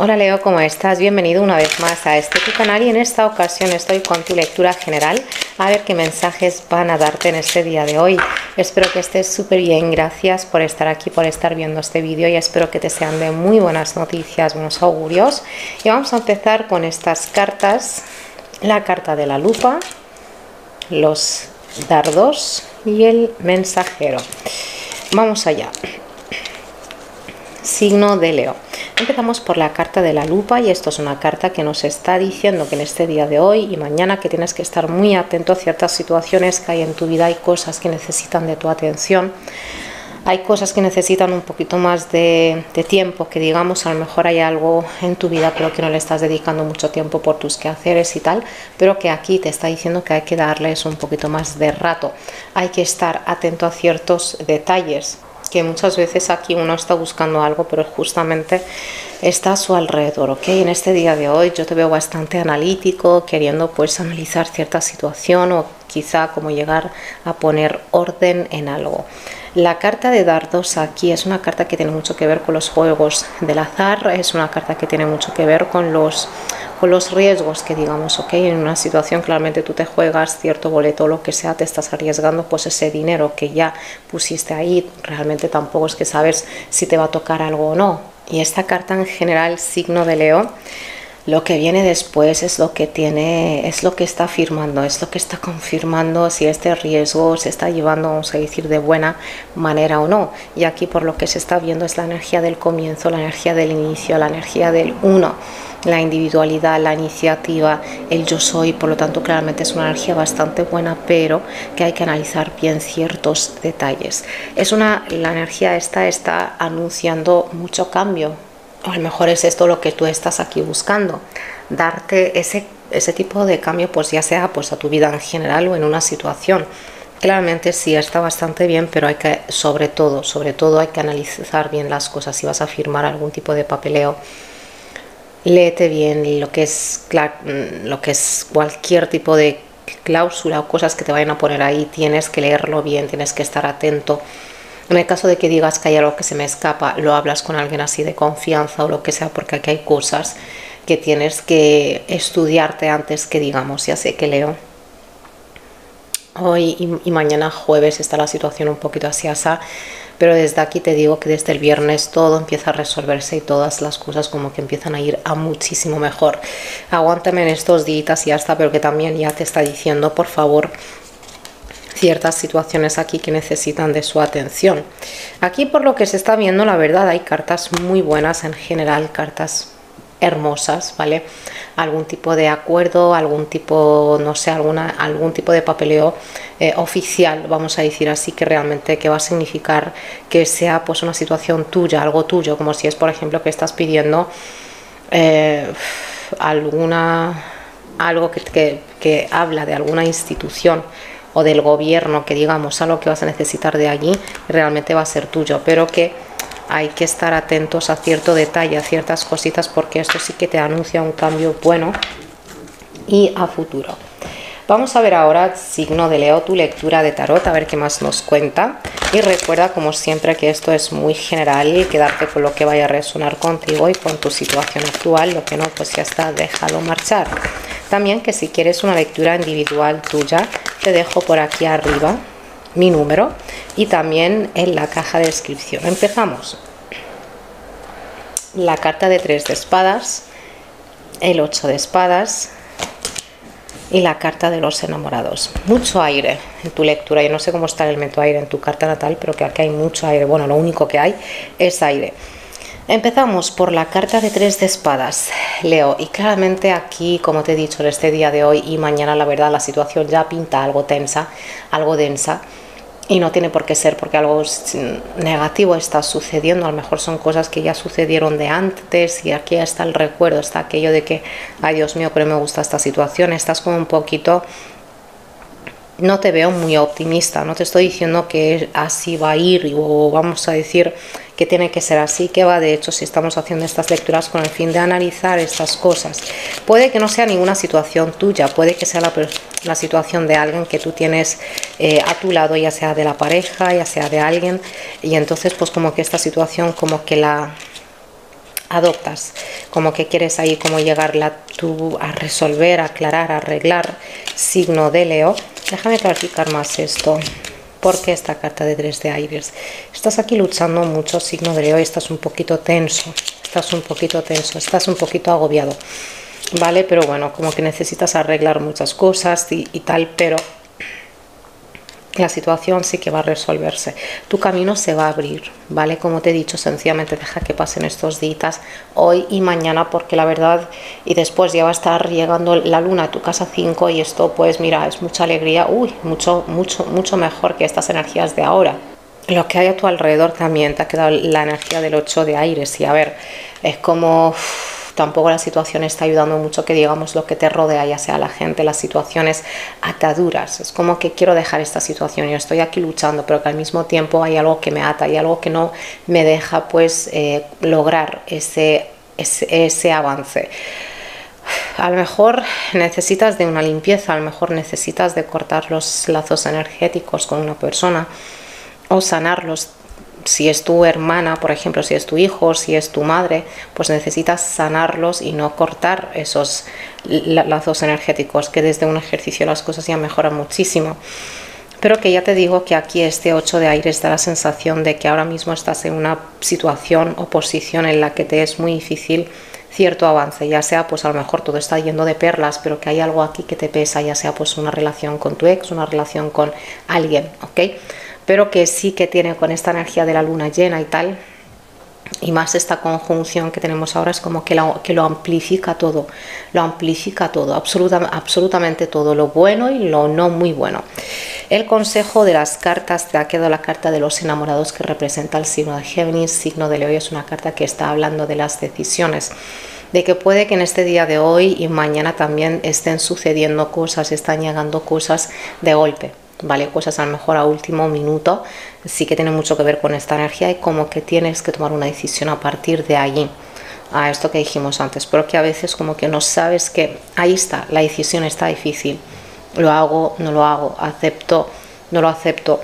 Hola Leo, ¿cómo estás? Bienvenido una vez más a este tu canal y en esta ocasión estoy con tu lectura general. A ver qué mensajes van a darte en este día de hoy. Espero que estés súper bien, gracias por estar aquí, por estar viendo este vídeo y espero que te sean de muy buenas noticias, buenos augurios. Y vamos a empezar con estas cartas. La carta de la lupa, los dardos y el mensajero. Vamos allá. Signo de Leo. Empezamos por la carta de la lupa y esto es una carta que nos está diciendo que en este día de hoy y mañana que tienes que estar muy atento a ciertas situaciones que hay en tu vida. Hay cosas que necesitan de tu atención, hay cosas que necesitan un poquito más de tiempo, que digamos a lo mejor hay algo en tu vida pero que no le estás dedicando mucho tiempo por tus quehaceres y tal, pero que aquí te está diciendo que hay que darles un poquito más de rato, hay que estar atento a ciertos detalles. Que muchas veces aquí uno está buscando algo pero justamente está a su alrededor, ¿ok? En este día de hoy yo te veo bastante analítico, queriendo pues analizar cierta situación o quizá como llegar a poner orden en algo. La carta de dardos aquí es una carta que tiene mucho que ver con los juegos del azar, es una carta que tiene mucho que ver con los riesgos que digamos, ok, en una situación claramente tú te juegas cierto boleto o lo que sea, te estás arriesgando, pues ese dinero que ya pusiste ahí, realmente tampoco es que sabes si te va a tocar algo o no. Y esta carta en general, signo de Leo, lo que viene después es lo que tiene, es lo que está afirmando, es lo que está confirmando si este riesgo se está llevando, vamos a decir, de buena manera o no. Y aquí por lo que se está viendo es la energía del comienzo, la energía del inicio, la energía del uno, la individualidad, la iniciativa, el yo soy. Por lo tanto claramente es una energía bastante buena, pero que hay que analizar bien ciertos detalles. Es una, la energía esta está anunciando mucho cambio. O a lo mejor es esto lo que tú estás aquí buscando, darte ese tipo de cambio, pues ya sea pues a tu vida en general o en una situación. Claramente sí, está bastante bien, pero hay que, sobre todo hay que analizar bien las cosas. Si vas a firmar algún tipo de papeleo, léete bien lo que es cualquier tipo de cláusula o cosas que te vayan a poner ahí. Tienes que leerlo bien, tienes que estar atento. En el caso de que digas que hay algo que se me escapa, lo hablas con alguien así de confianza o lo que sea, porque aquí hay cosas que tienes que estudiarte antes que digamos. Ya sé que Leo, hoy y mañana jueves está la situación un poquito así asá, pero desde aquí te digo que desde el viernes todo empieza a resolverse y todas las cosas como que empiezan a ir a muchísimo mejor. Aguántame en estos días y ya está, pero que también ya te está diciendo, por favor, ciertas situaciones aquí que necesitan de su atención. Aquí por lo que se está viendo, la verdad, hay cartas muy buenas en general, cartas hermosas, ¿vale? Algún tipo de acuerdo, algún tipo, no sé, algún tipo de papeleo oficial, vamos a decir así, que realmente que va a significar que sea pues una situación tuya, algo tuyo, como si es, por ejemplo, que estás pidiendo algo que habla de alguna institución o del gobierno, que digamos a lo que vas a necesitar de allí realmente va a ser tuyo, pero que hay que estar atentos a cierto detalle, a ciertas cositas, porque esto sí que te anuncia un cambio bueno y a futuro. Vamos a ver ahora, signo de Leo, tu lectura de tarot, a ver qué más nos cuenta. Y recuerda, como siempre, que esto es muy general y quedarte con lo que vaya a resonar contigo y con tu situación actual. Lo que no, pues ya está, déjalo marchar. También que si quieres una lectura individual tuya, te dejo por aquí arriba mi número y también en la caja de descripción. Empezamos. La carta de 3 de espadas, el 8 de espadas y la carta de los enamorados. Mucho aire en tu lectura. Yo no sé cómo está el elemento aire en tu carta natal, pero que aquí hay mucho aire. Bueno, lo único que hay es aire. Empezamos por la carta de 3 de espadas, Leo, y claramente aquí, como te he dicho, en este día de hoy y mañana, la verdad, la situación ya pinta algo densa, y no tiene por qué ser porque algo negativo está sucediendo. A lo mejor son cosas que ya sucedieron de antes y aquí está el recuerdo, está aquello de que, ay Dios mío, pero me gusta esta situación. Estás como un poquito, no te veo muy optimista, no te estoy diciendo que así va a ir o vamos a decir que tiene que ser así, que va. De hecho, si estamos haciendo estas lecturas con el fin de analizar estas cosas, puede que no sea ninguna situación tuya, puede que sea la situación de alguien que tú tienes a tu lado, ya sea de la pareja, ya sea de alguien, y entonces pues como que esta situación como que la adoptas, como que quieres ahí como llegarla tú a resolver, a aclarar, a arreglar. Signo de Leo. Déjame clarificar más esto. ¿Por qué esta carta de 3 de aires? Estás aquí luchando mucho, signo de Leo, y estás un poquito tenso, estás un poquito agobiado, ¿vale? Pero bueno, como que necesitas arreglar muchas cosas y tal, pero la situación sí que va a resolverse. Tu camino se va a abrir, ¿vale? Como te he dicho, sencillamente deja que pasen estos días, hoy y mañana, porque la verdad, y después ya va a estar llegando la luna a tu casa 5 y esto, pues mira, es mucha alegría, uy, mucho mejor que estas energías de ahora. Lo que hay a tu alrededor también, te ha quedado la energía del 8 de aires y a ver, es como... tampoco la situación está ayudando mucho que digamos lo que te rodea, ya sea la gente, las situaciones, ataduras. Es como que quiero dejar esta situación, yo estoy aquí luchando, pero que al mismo tiempo hay algo que me ata, hay algo que no me deja pues lograr ese avance. A lo mejor necesitas de una limpieza, a lo mejor necesitas de cortar los lazos energéticos con una persona o sanarlos. Si es tu hermana, por ejemplo, si es tu hijo, si es tu madre, pues necesitas sanarlos y no cortar esos lazos energéticos, que desde un ejercicio las cosas ya mejoran muchísimo. Pero que ya te digo que aquí este 8 de aires da la sensación de que ahora mismo estás en una situación o posición en la que te es muy difícil cierto avance, ya sea pues a lo mejor todo está yendo de perlas, pero que hay algo aquí que te pesa, ya sea pues una relación con tu ex, una relación con alguien, ¿ok? Pero que sí que tiene con esta energía de la luna llena y tal, y más esta conjunción que tenemos ahora, es como que lo amplifica todo, absolutamente todo, lo bueno y lo no muy bueno. El consejo de las cartas, te ha quedado la carta de los enamorados, que representa el signo de Géminis, signo de Leo, y es una carta que está hablando de las decisiones, de que puede que en este día de hoy y mañana también estén sucediendo cosas, están llegando cosas de golpe. Vale, cosas a lo mejor a último minuto, sí que tiene mucho que ver con esta energía y como que tienes que tomar una decisión a partir de allí, a esto que dijimos antes, pero que a veces como que no sabes que ahí está, la decisión está difícil, lo hago, no lo hago, acepto, no lo acepto,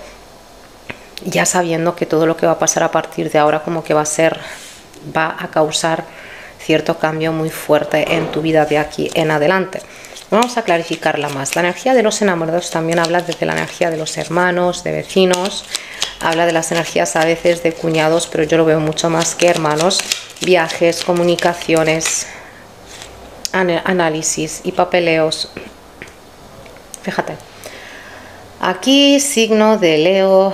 ya sabiendo que todo lo que va a pasar a partir de ahora como que va a ser, va a causar cierto cambio muy fuerte en tu vida de aquí en adelante. Vamos a clarificarla más. La energía de los enamorados también habla desde la energía de los hermanos, de vecinos, habla de las energías a veces de cuñados, pero yo lo veo mucho más que hermanos, viajes, comunicaciones, análisis y papeleos. Fíjate, aquí signo de Leo,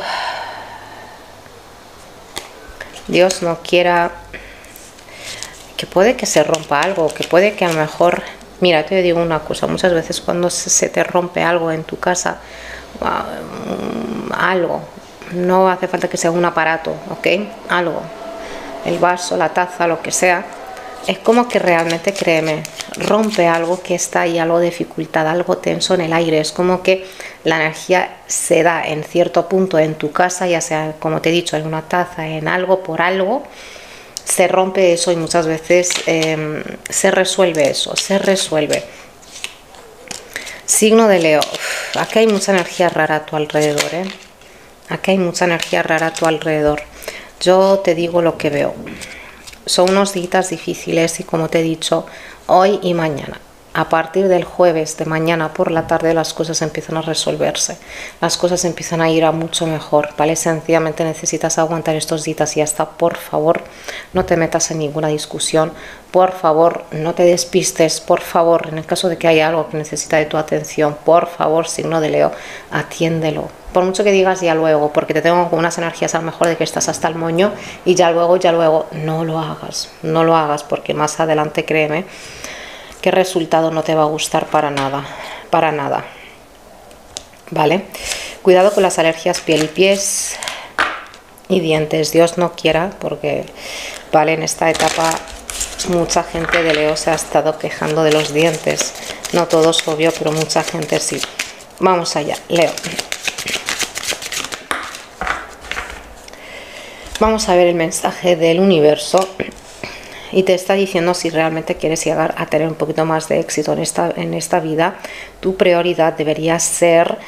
Dios no quiera, que puede que se rompa algo, que puede que a lo mejor... Mira, te digo una cosa, muchas veces cuando se te rompe algo en tu casa, algo, no hace falta que sea un aparato, ¿ok? Algo, el vaso, la taza, lo que sea, es como que realmente, créeme, rompe algo que está ahí, algo de dificultad, algo tenso en el aire, es como que la energía se da en cierto punto en tu casa, ya sea, como te he dicho, en una taza, en algo, por algo, se rompe eso y muchas veces se resuelve eso, se resuelve. Signo de Leo. Uf, aquí hay mucha energía rara a tu alrededor, ¿eh? Aquí hay mucha energía rara a tu alrededor. Yo te digo lo que veo. Son unos días difíciles y como te he dicho, hoy y mañana. A partir del jueves de mañana por la tarde las cosas empiezan a resolverse, las cosas empiezan a ir a mucho mejor, ¿vale? Sencillamente necesitas aguantar estos días y hasta, por favor, no te metas en ninguna discusión, por favor, no te despistes, por favor, en el caso de que haya algo que necesita de tu atención, por favor, signo de Leo, atiéndelo. Por mucho que digas ya luego, porque te tengo unas energías a lo mejor de que estás hasta el moño y ya luego, no lo hagas, no lo hagas, porque más adelante, créeme, qué resultado no te va a gustar para nada, ¿vale? Cuidado con las alergias piel y pies y dientes, Dios no quiera, porque, ¿vale? En esta etapa mucha gente de Leo se ha estado quejando de los dientes, no todos, obvio, pero mucha gente sí. Vamos allá, Leo. Vamos a ver el mensaje del universo. Y te está diciendo si realmente quieres llegar a tener un poquito más de éxito en esta vida. Tu prioridad debería ser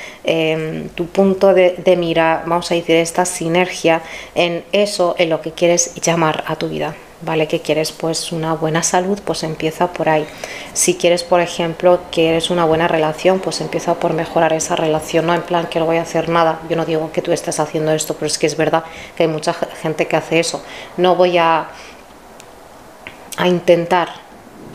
tu punto de mira, vamos a decir, esta sinergia en eso, en lo que quieres llamar a tu vida. ¿vale? Que quieres pues una buena salud, pues empieza por ahí. Si quieres, por ejemplo, que eres una buena relación, pues empieza por mejorar esa relación, no en plan que no voy a hacer nada. Yo no digo que tú estés haciendo esto, pero es que es verdad que hay mucha gente que hace eso. No voy a intentar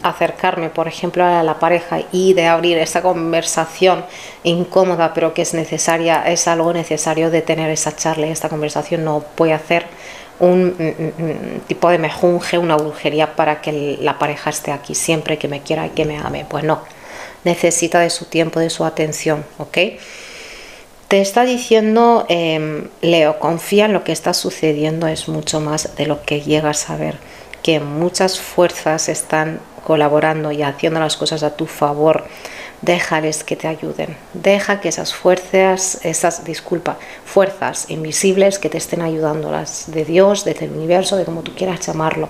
acercarme, por ejemplo, a la pareja y de abrir esa conversación incómoda, pero que es necesaria, es algo necesario de tener esa charla y esta conversación. No voy a hacer un tipo de mejunje, una brujería para que la pareja esté aquí siempre, que me quiera y que me ame. Pues no, necesita de su tiempo, de su atención, ¿ok? Te está diciendo, Leo, confía en lo que está sucediendo, es mucho más de lo que llegas a ver, que muchas fuerzas están colaborando y haciendo las cosas a tu favor. Déjales que te ayuden, deja que esas fuerzas, fuerzas invisibles que te estén ayudando, las de Dios, del universo, de como tú quieras llamarlo.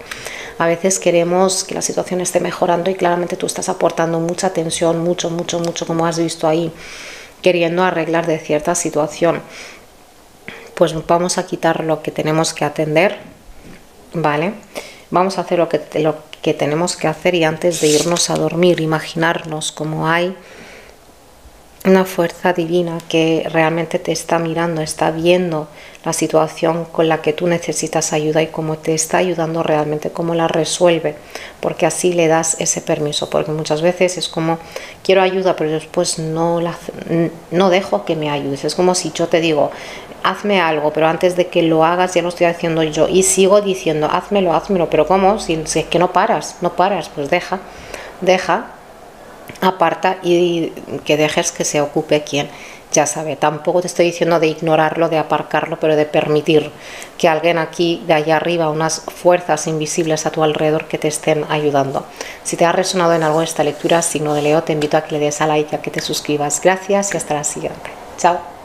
A veces queremos que la situación esté mejorando y claramente tú estás aportando mucha tensión, mucho, como has visto ahí, queriendo arreglar de cierta situación. Pues vamos a quitar lo que tenemos que atender, ¿vale? Vamos a hacer lo que tenemos que hacer, y antes de irnos a dormir, imaginarnos como hay una fuerza divina que realmente te está mirando, está viendo la situación con la que tú necesitas ayuda y cómo te está ayudando realmente, cómo la resuelve, porque así le das ese permiso. Porque muchas veces es como, quiero ayuda, pero después no dejo que me ayudes. Es como si yo te digo, hazme algo, pero antes de que lo hagas ya lo estoy haciendo yo, y sigo diciendo, házmelo, pero ¿cómo? Si es que no paras, pues deja, aparta y que dejes que se ocupe quien ya sabe. Tampoco te estoy diciendo de ignorarlo, de aparcarlo, pero de permitir que alguien aquí, de allá arriba, unas fuerzas invisibles a tu alrededor que te estén ayudando. Si te ha resonado en algo esta lectura, signo de Leo, te invito a que le des a like, a que te suscribas. Gracias y hasta la siguiente. Chao.